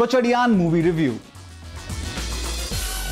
Kochadaiyaan movie review.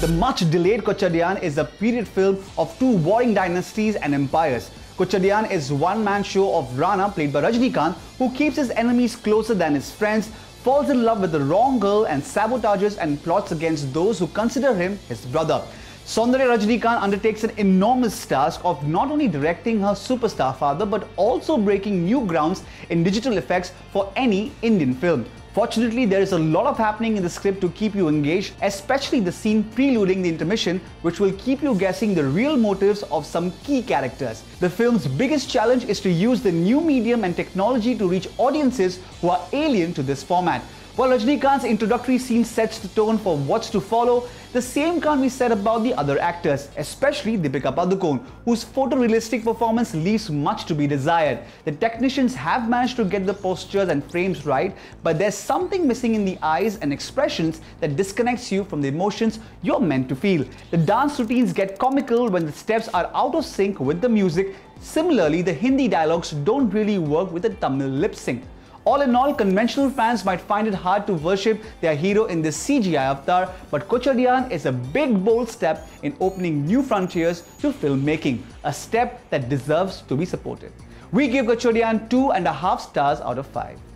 The much-delayed Kochadaiyaan is a period film of two warring dynasties and empires. Kochadaiyaan is one-man show of Rana, played by Rajinikanth, who keeps his enemies closer than his friends, falls in love with the wrong girl and sabotages and plots against those who consider him his brother. Soundarya Rajinikanth undertakes an enormous task of not only directing her superstar father but also breaking new grounds in digital effects for any Indian film. Fortunately, there is a lot of happening in the script to keep you engaged, especially the scene preluding the intermission, which will keep you guessing the real motives of some key characters. The film's biggest challenge is to use the new medium and technology to reach audiences who are alien to this format. While Rajinikanth's introductory scene sets the tone for what's to follow, the same can't be said about the other actors, especially Deepika Padukone, whose photorealistic performance leaves much to be desired. The technicians have managed to get the postures and frames right, but there's something missing in the eyes and expressions that disconnects you from the emotions you're meant to feel. The dance routines get comical when the steps are out of sync with the music. Similarly, the Hindi dialogues don't really work with the Tamil lip sync. All in all, conventional fans might find it hard to worship their hero in this CGI avatar, but Kochadaiyaan is a big bold step in opening new frontiers to filmmaking, a step that deserves to be supported. We give Kochadaiyaan 2.5 stars out of 5.